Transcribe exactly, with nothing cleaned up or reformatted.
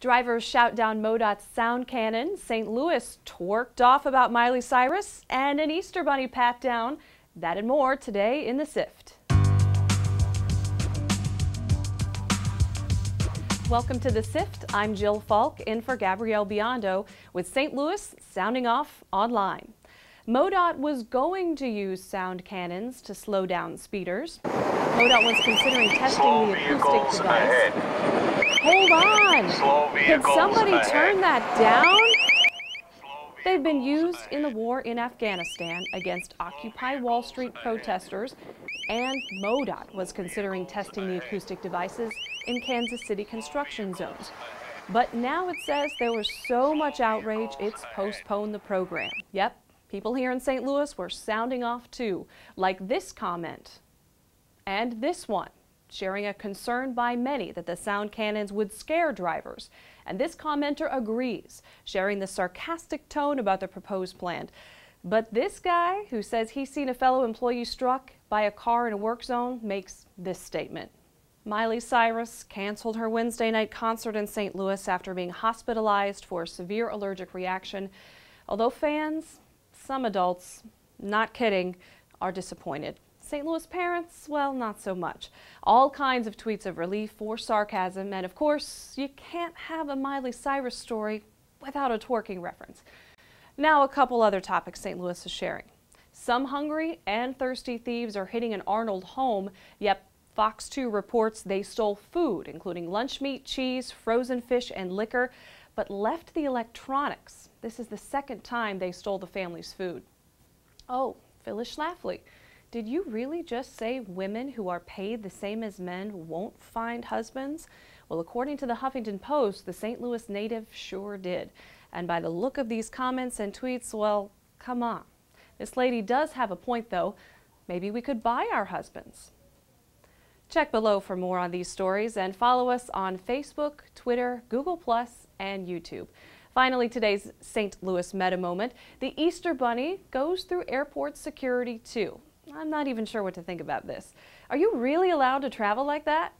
Drivers shout down MoDOT's sound cannon, Saint Louis twerked off about Miley Cyrus, and an Easter Bunny pat down. That and more today in The Sift. Welcome to The Sift. I'm Jill Falk, in for Gabrielle Biondo, with Saint Louis sounding off online. MoDOT was going to use sound cannons to slow down speeders. MoDOT was considering testing slow the acoustic device. Ahead. Hold on! Could somebody turn that down? They've been used in the war in Afghanistan against Occupy Wall Street protesters, and MoDOT was considering testing the acoustic devices in Kansas City construction zones. But now it says there was so much outrage, it's postponed the program. Yep, people here in Saint Louis were sounding off too, like this comment and this one, sharing a concern by many that the sound cannons would scare drivers. And this commenter agrees, sharing the sarcastic tone about the proposed plan. But this guy, who says he's seen a fellow employee struck by a car in a work zone, makes this statement. Miley Cyrus canceled her Wednesday night concert in Saint Louis after being hospitalized for a severe allergic reaction. Although fans, some adults, not kidding, are disappointed. Saint Louis parents, well, not so much. All kinds of tweets of relief or sarcasm, and of course, you can't have a Miley Cyrus story without a twerking reference. Now a couple other topics Saint Louis is sharing. Some hungry and thirsty thieves are hitting an Arnold home. Yep, Fox two reports they stole food, including lunch meat, cheese, frozen fish, and liquor, but left the electronics. This is the second time they stole the family's food. Oh, Phyllis Schlafly. Did you really just say women who are paid the same as men won't find husbands? Well, according to the Huffington Post, the Saint Louis native sure did. And by the look of these comments and tweets, well, come on. This lady does have a point, though. Maybe we could buy our husbands. Check below for more on these stories and follow us on Facebook, Twitter, Google Plus, and YouTube. Finally, today's Saint Louis Meta Moment. The Easter Bunny goes through airport security, too. I'm not even sure what to think about this. Are you really allowed to travel like that?